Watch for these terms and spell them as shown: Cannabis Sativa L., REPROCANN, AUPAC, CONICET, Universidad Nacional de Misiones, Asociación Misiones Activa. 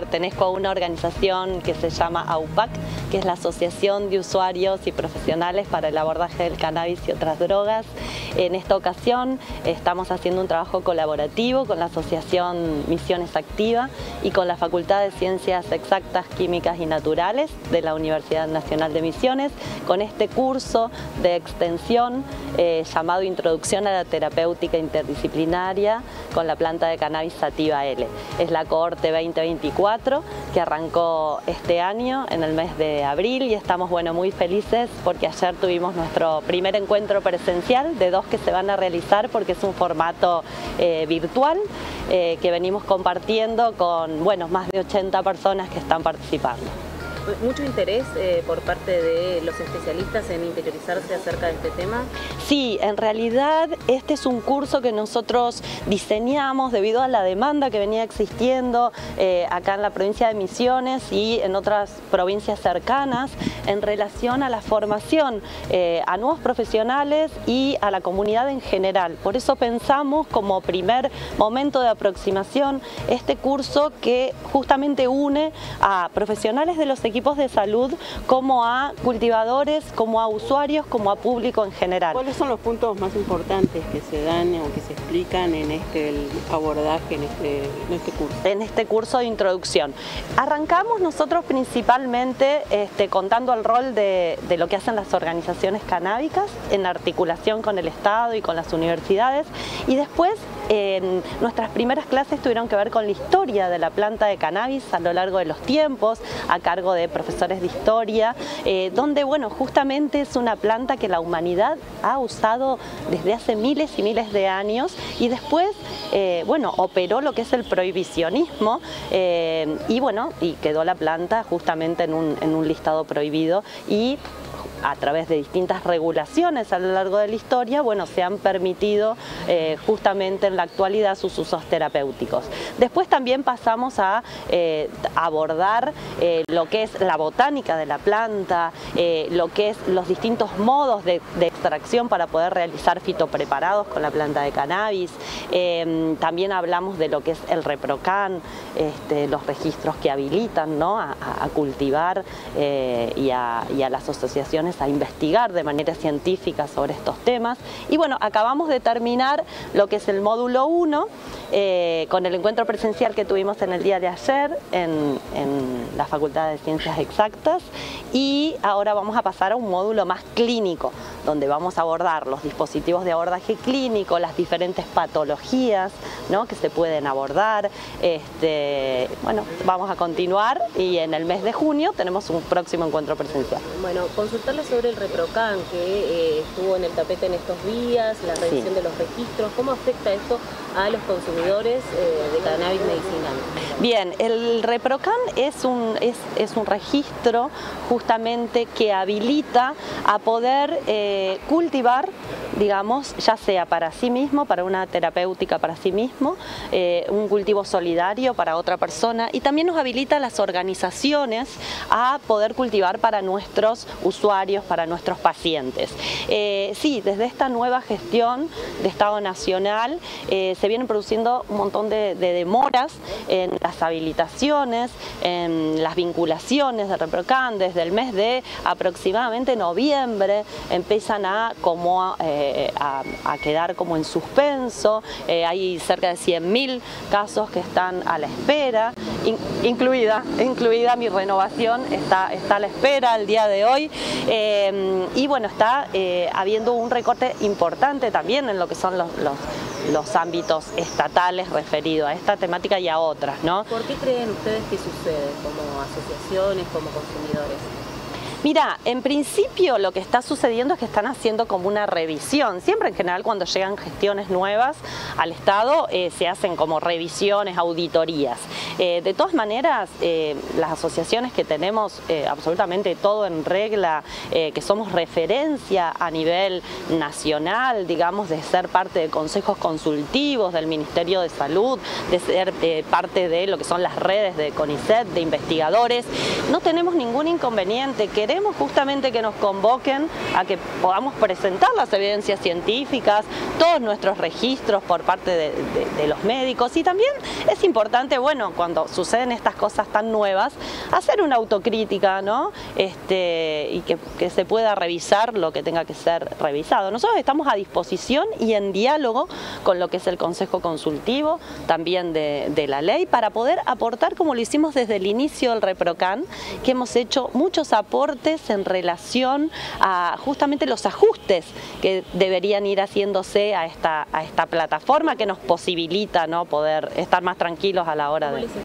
pertenezco a una organización que se llama AUPAC, que es la Asociación de Usuarios y Profesionales para el Abordaje del Cannabis y otras drogas. En esta ocasión estamos haciendo un trabajo colaborativo con la Asociación Misiones Activa y con la Facultad de Ciencias Exactas, Químicas y Naturales de la Universidad Nacional de Misiones, con este curso de extensión llamado Introducción a la Terapéutica Interdisciplinaria con la planta de Cannabis Sativa L. Es la cohorte 2024 que arrancó este año en el mes de abril y estamos muy felices porque ayer tuvimos nuestro primer encuentro presencial de dos que se van a realizar porque es un formato virtual que venimos compartiendo con más de 80 personas que están participando. ¿Mucho interés por parte de los especialistas en interiorizarse acerca de este tema? Sí, en realidad este es un curso que nosotros diseñamos debido a la demanda que venía existiendo acá en la provincia de Misiones y en otras provincias cercanas en relación a la formación a nuevos profesionales y a la comunidad en general. Por eso pensamos como primer momento de aproximación este curso que justamente une a profesionales de los equipos de salud, como a cultivadores, como a usuarios, como a público en general. ¿Cuáles son los puntos más importantes que se dan o que se explican en este abordaje, en este curso? En este curso de introducción. Arrancamos nosotros principalmente contando el rol de lo que hacen las organizaciones canábicas en la articulación con el Estado y con las universidades, y después nuestras primeras clases tuvieron que ver con la historia de la planta de cannabis a lo largo de los tiempos, a cargo de profesores de historia, donde justamente es una planta que la humanidad ha usado desde hace miles y miles de años y después operó lo que es el prohibicionismo y quedó la planta justamente en un listado prohibido y a través de distintas regulaciones a lo largo de la historia, se han permitido justamente en la actualidad sus usos terapéuticos. Después también pasamos a abordar lo que es la botánica de la planta, lo que es los distintos modos de extracción para poder realizar fitopreparados con la planta de cannabis. También hablamos de lo que es el REPROCANN, los registros que habilitan, ¿no?, a cultivar y a las asociaciones a investigar de manera científica sobre estos temas. Y acabamos de terminar lo que es el módulo 1 con el encuentro presencial que tuvimos en el día de ayer en la Facultad de Ciencias Exactas, y ahora vamos a pasar a un módulo más clínico donde vamos a abordar los dispositivos de abordaje clínico, las diferentes patologías, ¿no?, que se pueden abordar. Vamos a continuar y en el mes de junio tenemos un próximo encuentro presencial. Consultarles sobre el REPROCANN que estuvo en el tapete en estos días, la revisión de los registros. ¿Cómo afecta esto a los consumidores de cannabis medicinal? Bien, el REPROCANN es un registro justamente que habilita a poder cultivar, ya sea para sí mismo, para una terapéutica para sí mismo, un cultivo solidario para otra persona, y también nos habilita a las organizaciones a poder cultivar para nuestros usuarios, para nuestros pacientes. Sí, desde esta nueva gestión de Estado Nacional se vienen produciendo un montón de demoras en las habilitaciones, en las vinculaciones de REPROCANN. Desde el mes de aproximadamente noviembre empiezan a quedar como en suspenso. Hay cerca de 100.000 casos que están a la espera, incluida mi renovación, está a la espera al día de hoy. Está habiendo un recorte importante también en lo que son los ámbitos estatales referidos a esta temática y a otras, ¿no? ¿Por qué creen ustedes que sucede como asociaciones, como consumidores? Mira, en principio lo que está sucediendo es que están haciendo como una revisión. Siempre en general cuando llegan gestiones nuevas al Estado se hacen como revisiones, auditorías. De todas maneras, las asociaciones que tenemos absolutamente todo en regla, que somos referencia a nivel nacional, de ser parte de consejos consultivos del Ministerio de Salud, de ser parte de lo que son las redes de CONICET, de investigadores, no tenemos ningún inconveniente. Queremos queremos justamente que nos convoquen a que podamos presentar las evidencias científicas, todos nuestros registros por parte de los médicos, y también es importante, bueno, cuando suceden estas cosas tan nuevas, hacer una autocrítica, ¿no? Y que se pueda revisar lo que tenga que ser revisado. Nosotros estamos a disposición y en diálogo con lo que es el Consejo Consultivo, también de la ley, para poder aportar, como lo hicimos desde el inicio del REPROCANN, que hemos hecho muchos aportes en relación a justamente los ajustes que deberían ir haciéndose a esta plataforma que nos posibilita, ¿no?, poder estar más tranquilos a la hora de...